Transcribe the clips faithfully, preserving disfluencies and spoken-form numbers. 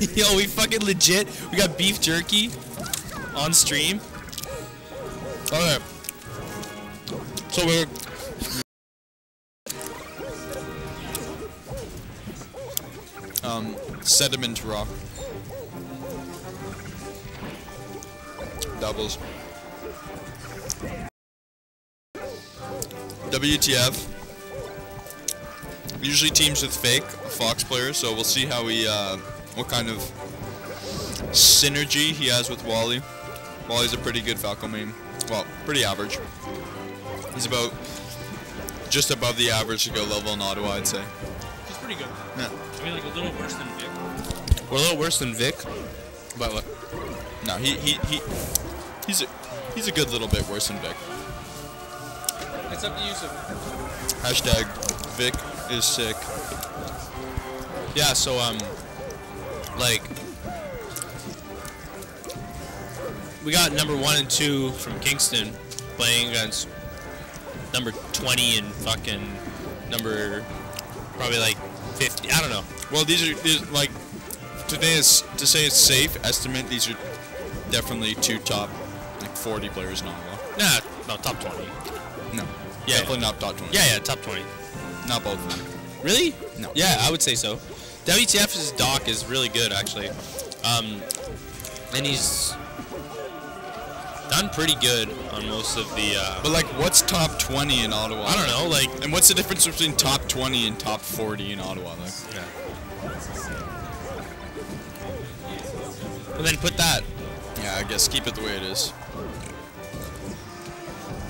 Yo, we fucking legit. We got beef jerky on stream. Alright. So we're... Um, sediment rock. Doubles. W T F. Usually teams with fake Fox players, so we'll see how he, uh, what kind of synergy he has with Wally. Wally's a pretty good Falco main. Well, pretty average. He's about, just above the average to go level in Ottawa, I'd say. He's pretty good. Yeah. I mean, like, a little worse than Vic. We're a little worse than Vic, but look. No, he, he, he, he's a, he's a good little bit worse than Vic. It's up to you, so. Hashtag Vic is sick. Yeah, so, um, like, we got number one and two from Kingston playing against number twenty and fucking number probably like fifty. I don't know. Well, these are, these, like, today is, to say it's safe estimate, these are definitely two top, like, forty players in Ottawa. Nah, no, top twenty. No. Yeah, definitely not top twenty. Yeah, yeah, top twenty. Not both of them. Really? No. Yeah, I would say so. W T F's doc is really good, actually. Um, and he's done pretty good on most of the... Uh, but, like, what's top twenty in Ottawa? I don't know, like... And what's the difference between top twenty and top forty in Ottawa, like? Yeah. And then put that... Yeah, I guess keep it the way it is.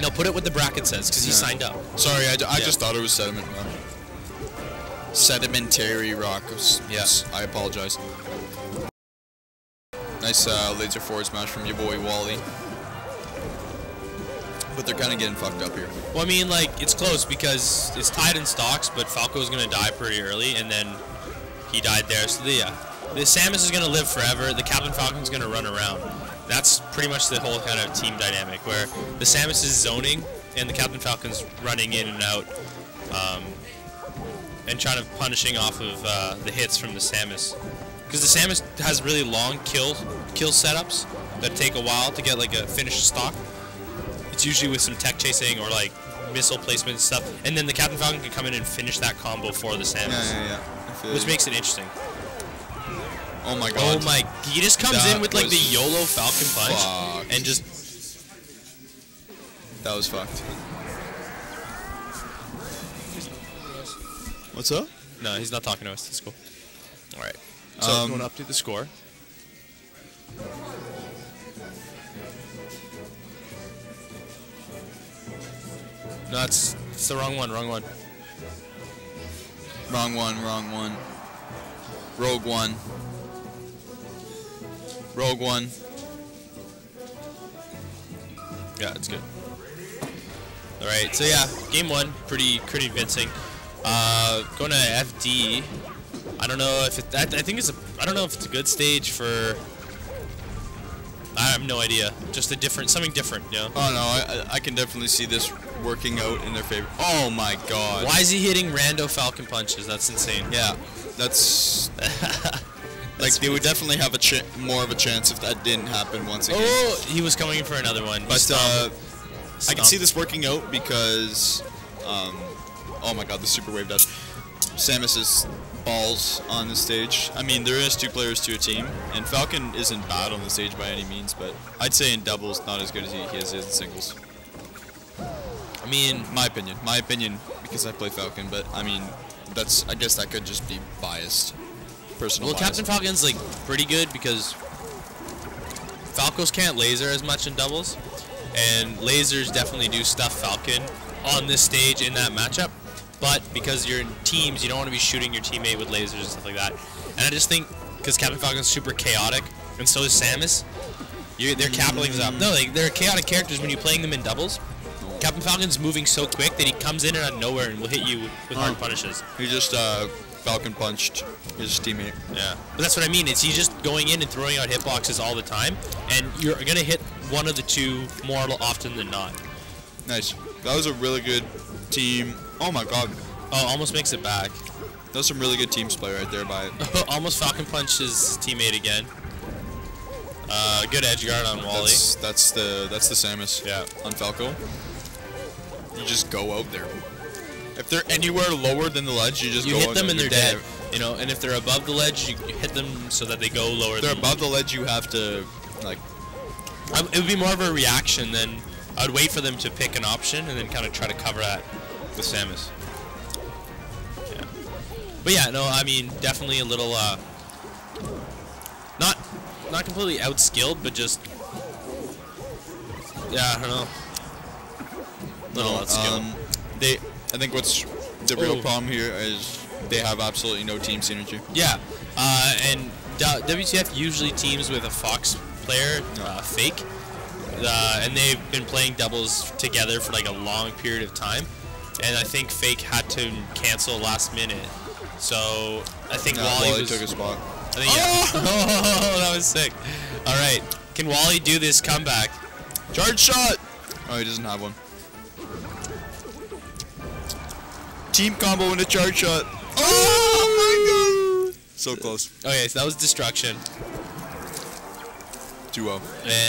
No, put it what the bracket says, because he yeah. signed up. Sorry, I, d I yeah. just thought it was sediment rock. Sedimentary rock. Yes, yeah. I apologize. Nice uh, laser forward smash from your boy Wally. But they're kind of getting fucked up here. Well, I mean, like, it's close because it's tied in stocks, but Falco's going to die pretty early, and then he died there. So, the, yeah. The Samus is going to live forever. The Captain Falcon's going to run around. That's pretty much the whole kind of team dynamic, where the Samus is zoning, and the Captain Falcon's running in and out, um, and trying to punishing off of uh, the hits from the Samus. Because the Samus has really long kill, kill setups that take a while to get, like, a finished stock. It's usually with some tech chasing or, like, missile placement and stuff, and then the Captain Falcon can come in and finish that combo for the Samus, yeah, yeah, yeah. which makes it interesting. Oh my god. Oh my, he just comes that in with like the YOLO Falcon punch fucked. and just... That was fucked. What's up? No, he's not talking to us, that's cool. Alright. So, um, going up to the score. No, it's, it's the wrong one, wrong one. Wrong one, wrong one. Rogue one. Rogue one. Yeah, it's good. All right, so yeah, game one, pretty, pretty convincing. Uh, going to F D. I don't know if it, I, I think it's a. I don't know if it's a good stage for. I have no idea. Just a different, something different, you know? Oh no, I, I can definitely see this working out in their favor. Oh my god. Why is he hitting rando Falcon punches? That's insane. Yeah, that's. Like, they would definitely have a ch more of a chance if that didn't happen once again. Oh, he was coming in for another one. He but stopped. Uh, stopped. I can see this working out because, um, oh my god, the super wave dash. Samus is balls on the stage. I mean, there is two players to a team, and Falcon isn't bad on the stage by any means, but I'd say in doubles, not as good as he is in singles. I mean, my opinion. My opinion, because I play Falcon, but I mean, that's. I guess that could just be biased. Personal well, Captain Falcon's like pretty good because Falcos can't laser as much in doubles, and lasers definitely do stuff Falcon on this stage in that matchup. But because you're in teams, you don't want to be shooting your teammate with lasers and stuff like that. And I just think because Captain Falcon's super chaotic, and so is Samus, you, they're capping mm. up. No, like, they're chaotic characters when you're playing them in doubles. Captain Falcon's moving so quick that he comes in and out of nowhere and will hit you with hard oh. punishes. He just uh. Falcon punched his teammate. Yeah. But that's what I mean. It's he's just going in and throwing out hitboxes all the time, and you're going to hit one of the two more often than not. Nice. That was a really good team. Oh, my God. Oh, almost makes it back. That was some really good team play right there by almost Falcon punched his teammate again. Uh, good edge guard on Wally. That's, that's the that's the Samus. Yeah. On Falco. You just go out there. If they're anywhere lower than the ledge, you just you go hit out them and they're dead. dead. You know, and if they're above the ledge, you hit them so that they go lower. If they're than above the ledge, you have to like. I, it would be more of a reaction than I'd wait for them to pick an option and then kind of try to cover that with Samus. Yeah. But yeah, no, I mean definitely a little uh, not. Not completely outskilled, but just yeah, I don't know. Little no, outskilled. Um, they, I think what's the real Ooh. problem here is they have absolutely no team synergy. Yeah, uh, and W T F usually teams with a Fox player, uh, Fake, uh, and they've been playing doubles together for like a long period of time. And I think Fake had to cancel last minute, so I think yeah, Wally, Wally was, took a spot. I think, yeah. Oh! Oh, that was sick. All right, can Wally do this comeback? Charge shot! Oh, he doesn't have one. Team combo and a charge shot. Oh, oh my god! So close. Okay, so that was destruction. two oh.